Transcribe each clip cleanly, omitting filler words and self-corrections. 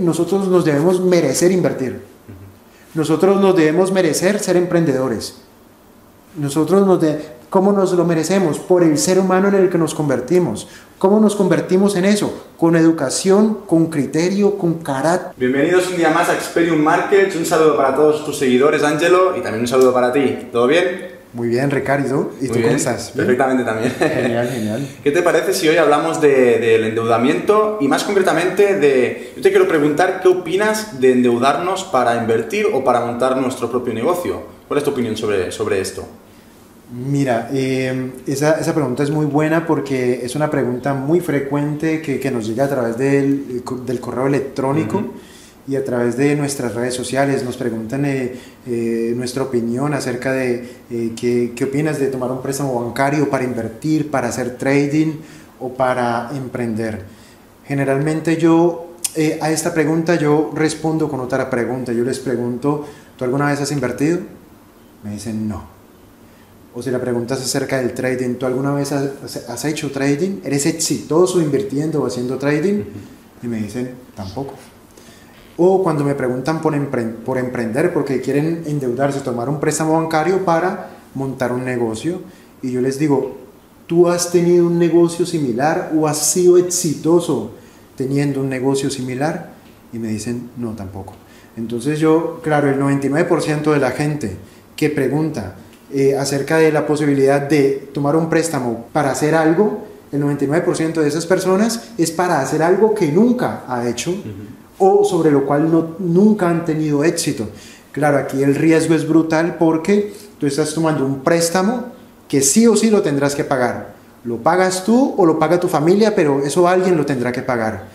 nosotros nos debemos merecer invertir. Nosotros nos debemos merecer ser emprendedores. Nosotros nos ¿Cómo nos lo merecemos? Por el ser humano en el que nos convertimos. ¿Cómo nos convertimos en eso? Con educación, con criterio, con carácter. Bienvenidos un día más a Experium Markets. Un saludo para todos tus seguidores, Ángelo, y también un saludo para ti. ¿Todo bien? Muy bien, Ricardo. ¿Y tú cómo estás? Perfectamente también. Genial, genial. ¿Qué te parece si hoy hablamos del endeudamiento y más concretamente de... Yo te quiero preguntar, ¿qué opinas de endeudarnos para invertir o para montar nuestro propio negocio? ¿Cuál es tu opinión sobre esto? Mira, esa pregunta es muy buena porque es una pregunta muy frecuente que nos llega a través del correo electrónico. Uh-huh. Y a través de nuestras redes sociales nos preguntan nuestra opinión acerca de qué opinas de tomar un préstamo bancario para invertir, para hacer trading o para emprender. Generalmente yo a esta pregunta yo respondo con otra pregunta. Yo les pregunto, ¿tú alguna vez has invertido? Me dicen no. O si la pregunta es acerca del trading, ¿tú alguna vez has hecho trading? ¿Eres exitoso invirtiendo o haciendo trading? Uh-huh. Y me dicen tampoco. O cuando me preguntan por emprender, porque quieren endeudarse, tomar un préstamo bancario para montar un negocio, y yo les digo, ¿tú has tenido un negocio similar o has sido exitoso teniendo un negocio similar? Y me dicen, no, tampoco. Entonces yo, claro, el 99% de la gente que pregunta acerca de la posibilidad de tomar un préstamo para hacer algo, el 99% de esas personas es para hacer algo que nunca ha hecho. Uh-huh. O sobre lo cual nunca han tenido éxito. Claro, aquí el riesgo es brutal porque tú estás tomando un préstamo que sí o sí lo tendrás que pagar. Lo pagas tú o lo paga tu familia, pero eso alguien lo tendrá que pagar.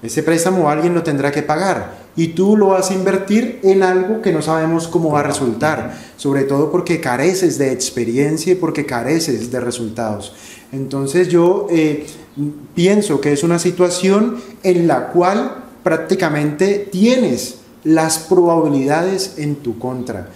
Ese préstamo alguien lo tendrá que pagar. Y tú lo vas a invertir en algo que no sabemos cómo va a resultar. Sobre todo porque careces de experiencia y porque careces de resultados. Entonces yo pienso que es una situación en la cual... prácticamente tienes las probabilidades en tu contra.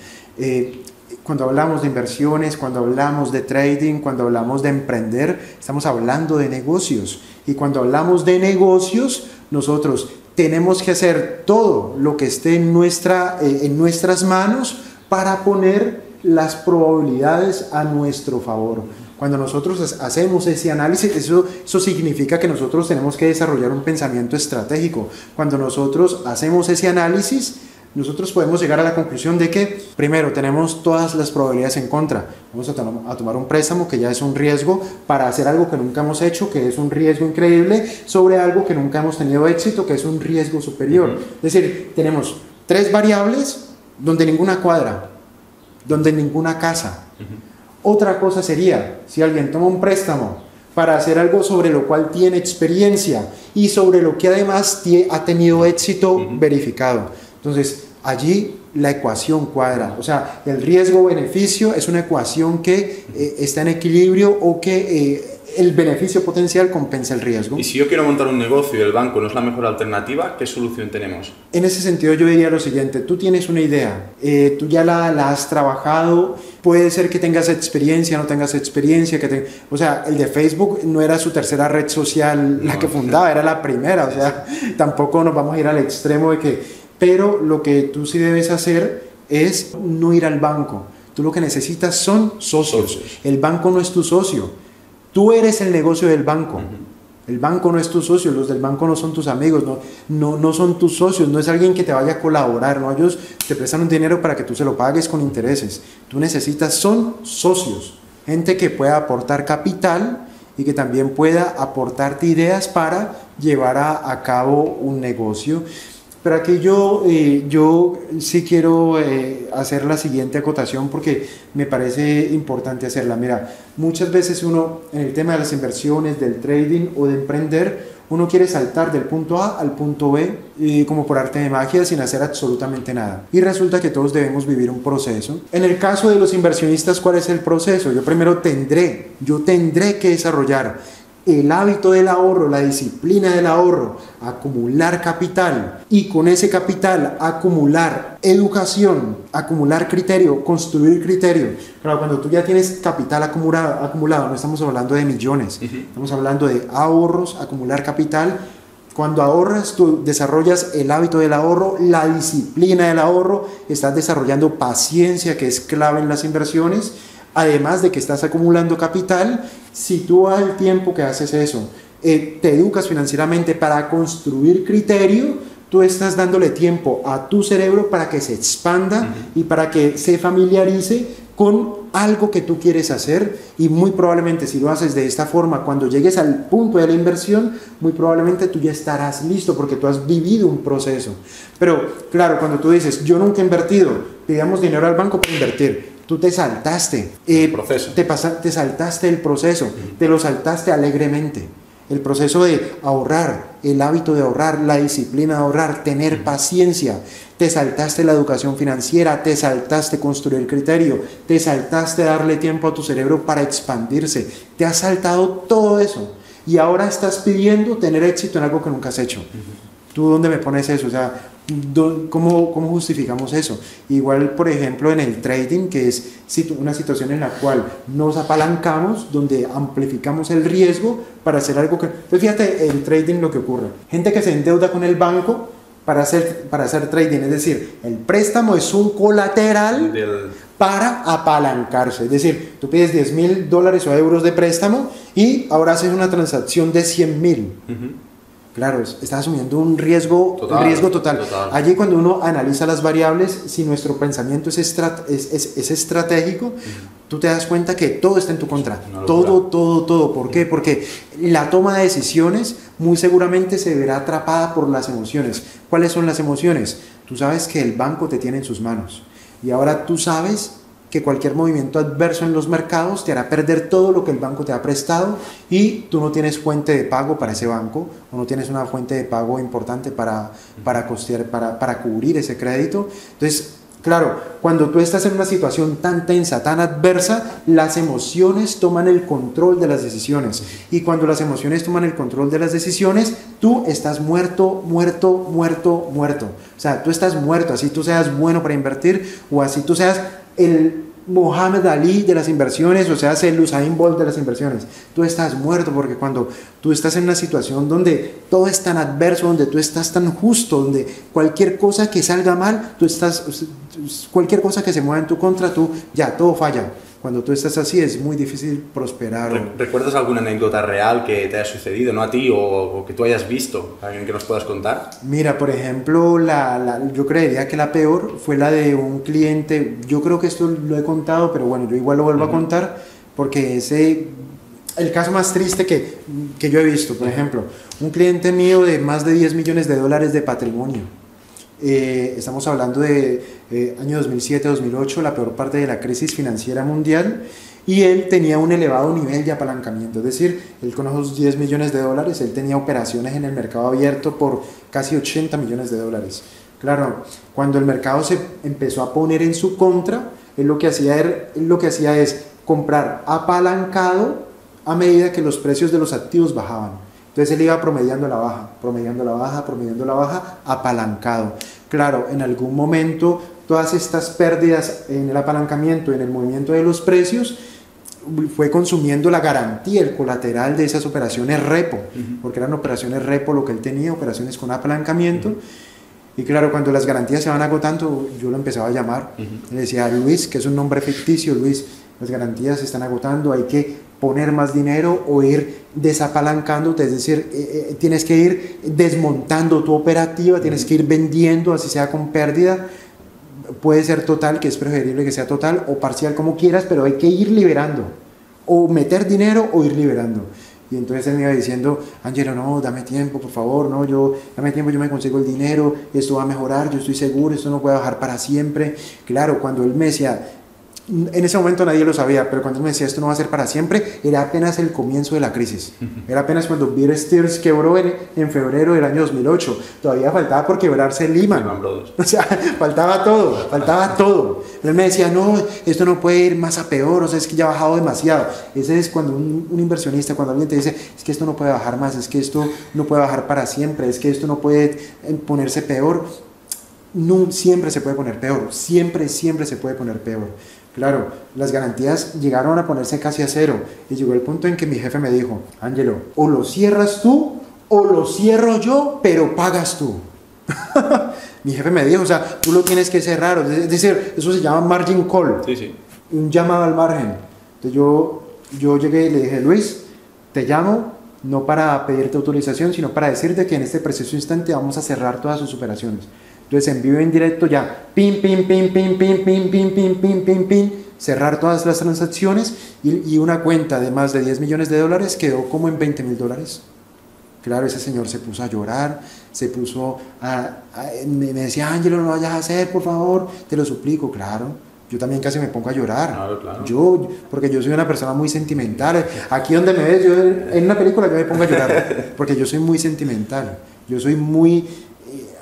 Cuando hablamos de inversiones, cuando hablamos de trading, cuando hablamos de emprender, estamos hablando de negocios. Y cuando hablamos de negocios, nosotros tenemos que hacer todo lo que esté en nuestras manos para poner las probabilidades a nuestro favor. Cuando nosotros hacemos ese análisis, eso significa que nosotros tenemos que desarrollar un pensamiento estratégico. Cuando nosotros hacemos ese análisis, nosotros podemos llegar a la conclusión de que, primero, tenemos todas las probabilidades en contra. Vamos a tomar un préstamo que ya es un riesgo para hacer algo que nunca hemos hecho, que es un riesgo increíble, sobre algo que nunca hemos tenido éxito, que es un riesgo superior. Uh-huh. Es decir, tenemos 3 variables donde ninguna cuadra, donde ninguna casa. Uh-huh. Otra cosa sería, si alguien toma un préstamo para hacer algo sobre lo cual tiene experiencia y sobre lo que además ha tenido éxito verificado. Entonces, allí la ecuación cuadra. O sea, el riesgo-beneficio es una ecuación que está en equilibrio o que el beneficio potencial compensa el riesgo. Y si yo quiero montar un negocio y el banco no es la mejor alternativa, ¿qué solución tenemos? En ese sentido yo diría lo siguiente, tú tienes una idea, tú ya la has trabajado, puede ser que tengas experiencia, no tengas experiencia, o sea, el de Facebook no era su tercera red social la que fundaba, era la primera, o sea, tampoco nos vamos a ir al extremo de que, pero lo que tú sí debes hacer es no ir al banco, tú lo que necesitas son socios. El banco no es tu socio. Tú eres el negocio del banco. El banco no es tu socio, los del banco no son tus amigos, no son tus socios, no es alguien que te vaya a colaborar, ¿no? Ellos te prestan un dinero para que tú se lo pagues con intereses. Tú necesitas, son socios, gente que pueda aportar capital y que también pueda aportarte ideas para llevar a cabo un negocio. Pero aquí yo sí quiero hacer la siguiente acotación porque me parece importante hacerla. Mira, muchas veces uno en el tema de las inversiones, del trading o de emprender, uno quiere saltar del punto A al punto B como por arte de magia sin hacer absolutamente nada. Y resulta que todos debemos vivir un proceso. En el caso de los inversionistas, ¿cuál es el proceso? Yo primero tendré que desarrollar el hábito del ahorro, la disciplina del ahorro, acumular capital y con ese capital acumular educación, acumular criterio, construir criterio. Claro, cuando tú ya tienes capital acumulado, no estamos hablando de millones, estamos hablando de ahorros, acumular capital, Cuando ahorras, tú desarrollas el hábito del ahorro, la disciplina del ahorro, estás desarrollando paciencia, que es clave en las inversiones, además de que estás acumulando capital. Si tú al tiempo que haces eso, te educas financieramente para construir criterio, tú estás dándole tiempo a tu cerebro para que se expanda y para que se familiarice con algo que tú quieres hacer, y muy probablemente si lo haces de esta forma, cuando llegues al punto de la inversión, muy probablemente tú ya estarás listo porque tú has vivido un proceso. Pero claro, cuando tú dices, yo nunca he invertido, pidamos dinero al banco para invertir, tú te saltaste el proceso. Te saltaste el proceso, te lo saltaste alegremente. El proceso de ahorrar, el hábito de ahorrar, la disciplina de ahorrar, tener paciencia. Te saltaste la educación financiera, te saltaste construir el criterio, te saltaste darle tiempo a tu cerebro para expandirse. Te has saltado todo eso y ahora estás pidiendo tener éxito en algo que nunca has hecho. ¿Tú dónde me pones eso? O sea, ¿cómo justificamos eso? Igual, por ejemplo, en el trading, que es una situación en la cual nos apalancamos, donde amplificamos el riesgo para hacer algo que... Entonces, fíjate en trading lo que ocurre. Gente que se endeuda con el banco para hacer trading, es decir, el préstamo es un colateral para apalancarse. Es decir, tú pides $10.000 o euros de préstamo y ahora haces una transacción de $100.000. Claro, estás asumiendo un riesgo total. Allí cuando uno analiza las variables, si nuestro pensamiento es estratégico, tú te das cuenta que todo está en tu contra. Todo. ¿Por qué? Porque la toma de decisiones muy seguramente se verá atrapada por las emociones. ¿Cuáles son las emociones? Tú sabes que el banco te tiene en sus manos y ahora tú sabes que cualquier movimiento adverso en los mercados te hará perder todo lo que el banco te ha prestado y tú no tienes fuente de pago para ese banco, o no tienes una fuente de pago importante para cubrir ese crédito. Entonces, claro, cuando tú estás en una situación tan tensa, tan adversa, las emociones toman el control de las decisiones, y cuando las emociones toman el control de las decisiones, tú estás muerto. O sea, tú estás muerto, así tú seas bueno para invertir, o así tú seas el Mohamed Ali de las inversiones, o sea, el Usain Bolt de las inversiones. Tú estás muerto, porque cuando tú estás en una situación donde todo es tan adverso, donde tú estás tan justo, donde cualquier cosa que salga mal, cualquier cosa que se mueva en tu contra, todo falla. Cuando tú estás así es muy difícil prosperar. ¿Recuerdas alguna anécdota real que te haya sucedido, no a ti, o que tú hayas visto, alguien que nos puedas contar? Mira, por ejemplo, yo creería que la peor fue la de un cliente. Yo creo que esto lo he contado, pero bueno, yo igual lo vuelvo a contar, porque el caso más triste que yo he visto. Por ejemplo, un cliente mío de más de $10 millones de patrimonio. Estamos hablando de año 2007-2008, la peor parte de la crisis financiera mundial, y él tenía un elevado nivel de apalancamiento. Es decir, él con esos $10 millones, él tenía operaciones en el mercado abierto por casi $80 millones. Claro, cuando el mercado se empezó a poner en su contra, él lo que hacía es comprar apalancado a medida que los precios de los activos bajaban. Entonces él iba promediando la baja, apalancado. Claro, en algún momento todas estas pérdidas en el apalancamiento, en el movimiento de los precios, fue consumiendo la garantía, el colateral de esas operaciones repo, porque eran operaciones repo lo que él tenía, operaciones con apalancamiento. Y claro, cuando las garantías se van agotando, yo lo empezaba a llamar, le decía, Luis, que es un nombre ficticio, Luis, las garantías se están agotando, hay que poner más dinero o ir desapalancándote, es decir, tienes que ir desmontando tu operativa, tienes que ir vendiendo, así sea con pérdida, puede ser total, que es preferible que sea total, o parcial, como quieras, pero hay que ir liberando, o meter dinero o ir liberando. Y entonces él me iba diciendo, Angelo, no, dame tiempo, por favor, no, dame tiempo, yo me consigo el dinero, esto va a mejorar, yo estoy seguro, esto no puede bajar para siempre. Claro, cuando él me decía... En ese momento nadie lo sabía, pero cuando me decía esto no va a ser para siempre, era apenas el comienzo de la crisis. Era apenas cuando Bill Steers quebró en febrero del año 2008. Todavía faltaba por quebrarse Lehman. O sea, faltaba todo. Él me decía, no, esto no puede ir más a peor, o sea, es que ya ha bajado demasiado. Ese es cuando un inversionista, cuando alguien te dice, es que esto no puede bajar más, es que esto no puede bajar para siempre, es que esto no puede ponerse peor. No, siempre se puede poner peor, siempre se puede poner peor. Claro, las garantías llegaron a ponerse casi a cero, y llegó el punto en que mi jefe me dijo, Ángelo, o lo cierras tú o lo cierro yo, pero pagas tú. Mi jefe me dijo, o sea, tú lo tienes que cerrar. Es decir, eso se llama margin call. Sí, sí. Un llamado al margen. Entonces yo llegué y le dije, Luis, te llamo no para pedirte autorización, sino para decirte que en este preciso instante vamos a cerrar todas sus operaciones. Entonces en vivo en directo ya, pim, pim, pim, pim, pim, pim, pim, pim, pim, pim, pim, cerrar todas las transacciones y una cuenta de más de 10 millones de dólares quedó como en 20 mil dólares. Claro, ese señor se puso a llorar, se puso me decía, Ángelo, no lo vayas a hacer, por favor, te lo suplico. Claro, yo también casi me pongo a llorar. Claro, claro. Porque yo soy una persona muy sentimental. Aquí donde me ves, yo en una película yo me pongo a llorar, porque yo soy muy sentimental, yo soy muy,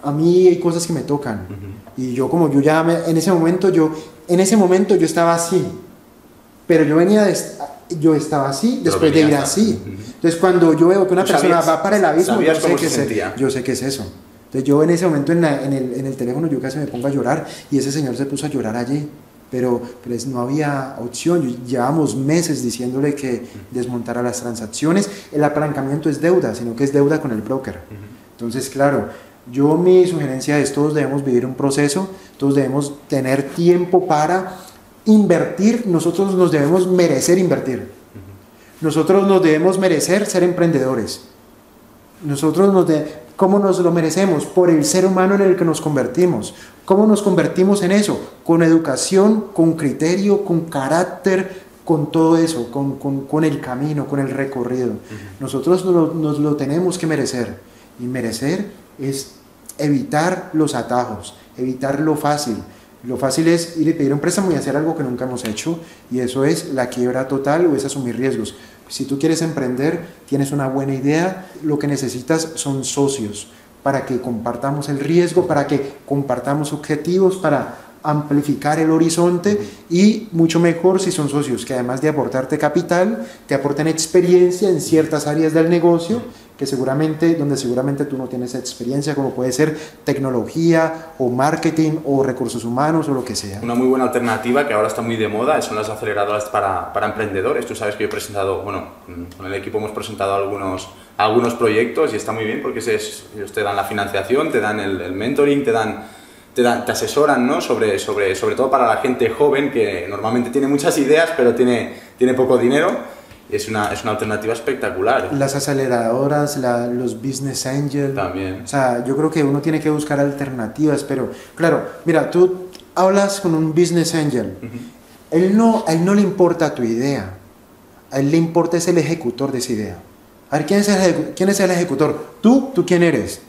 a mí hay cosas que me tocan. Uh-huh. Y yo como yo ya, en ese momento yo estaba así, pero yo venía de... Yo estaba así, después de ir así. Entonces cuando yo veo que una persona va para el abismo, yo sé que es eso. Entonces yo en ese momento en el teléfono yo casi me pongo a llorar, y ese señor se puso a llorar allí, pero no había opción. Llevamos meses diciéndole que desmontara las transacciones. El apalancamiento es deuda, sino que es deuda con el broker. Entonces claro, yo mi sugerencia es, todos debemos vivir un proceso, todos debemos tener tiempo para invertir. Nosotros nos debemos merecer invertir, nosotros nos debemos merecer ser emprendedores. Nosotros ¿cómo nos lo merecemos? Por el ser humano en el que nos convertimos. ¿Cómo nos convertimos en eso? Con educación, con criterio, con carácter, con todo eso, con el camino, con el recorrido. Nosotros nos lo tenemos que merecer, y merecer es evitar los atajos, evitar lo fácil. Lo fácil es ir y pedir un préstamo y hacer algo que nunca hemos hecho, y eso es la quiebra total, o es asumir riesgos. Si tú quieres emprender, tienes una buena idea, lo que necesitas son socios para que compartamos el riesgo, para que compartamos objetivos, para amplificar el horizonte, y mucho mejor si son socios que, además de aportarte capital, te aporten experiencia en ciertas áreas del negocio que seguramente tú no tienes experiencia, como puede ser tecnología o marketing o recursos humanos o lo que sea. Una muy buena alternativa que ahora está muy de moda son las aceleradoras para emprendedores. Tú sabes que yo he presentado, bueno, con el equipo hemos presentado algunos proyectos, y está muy bien porque ellos te dan la financiación, te dan el mentoring, te asesoran, ¿no? sobre todo para la gente joven que normalmente tiene muchas ideas pero tiene poco dinero. Es una alternativa espectacular. Las aceleradoras, los business angels. También. O sea, yo creo que uno tiene que buscar alternativas, pero claro, mira, tú hablas con un business angel. Uh-huh. A él no le importa tu idea. A él le importa es el ejecutor de esa idea. A ver, ¿quién es el ejecutor? ¿Tú quién eres?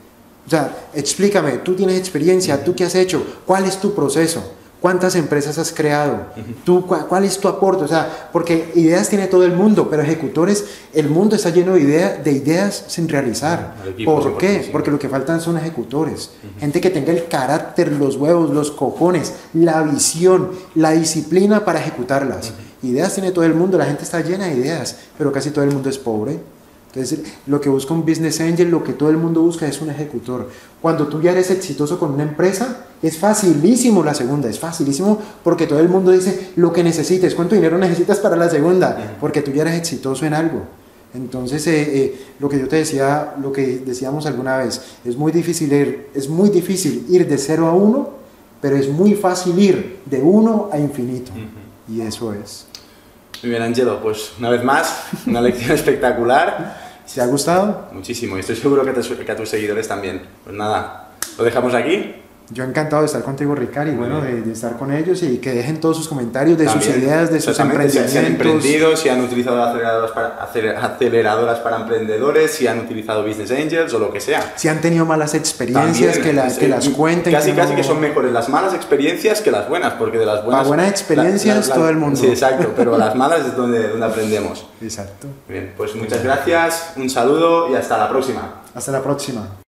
O sea, explícame, tú tienes experiencia, uh-huh. ¿Tú qué has hecho? ¿Cuál es tu proceso? ¿Cuántas empresas has creado? ¿Tú, cuál es tu aporte? O sea, porque ideas tiene todo el mundo, pero ejecutores, el mundo está lleno de ideas sin realizar. ¿Por qué? Porque lo que faltan son ejecutores. Gente que tenga el carácter, los huevos, los cojones, la visión, la disciplina para ejecutarlas. Ideas tiene todo el mundo, la gente está llena de ideas, pero casi todo el mundo es pobre. Entonces, lo que busca un business angel, lo que todo el mundo busca es un ejecutor. Cuando tú ya eres exitoso con una empresa, es facilísimo la segunda, es facilísimo porque todo el mundo dice lo que necesites, cuánto dinero necesitas para la segunda, porque tú ya eres exitoso en algo. Entonces, lo que yo te decía, lo que decíamos alguna vez, es muy difícil ir de 0 a 1, pero es muy fácil ir de 1 a infinito. Y eso es. Muy bien, Ángelo, pues una vez más, una lección espectacular. ¿Te ha gustado? Muchísimo, y estoy seguro que a tus seguidores también. Pues nada, lo dejamos aquí. Yo encantado de estar contigo, Ricard, y bueno, de estar con ellos, y que dejen todos sus comentarios, de también, sus ideas, de sus emprendimientos. Si han emprendido, si han utilizado aceleradoras para emprendedores, si han utilizado business angels o lo que sea. Si han tenido malas experiencias, también, que las cuenten. Casi que son mejores las malas experiencias que las buenas, porque de las buenas... Las buenas experiencias todo el mundo. Sí, exacto, pero las malas es donde aprendemos. Exacto. Bien, pues muchas gracias, un saludo y hasta la próxima. Hasta la próxima.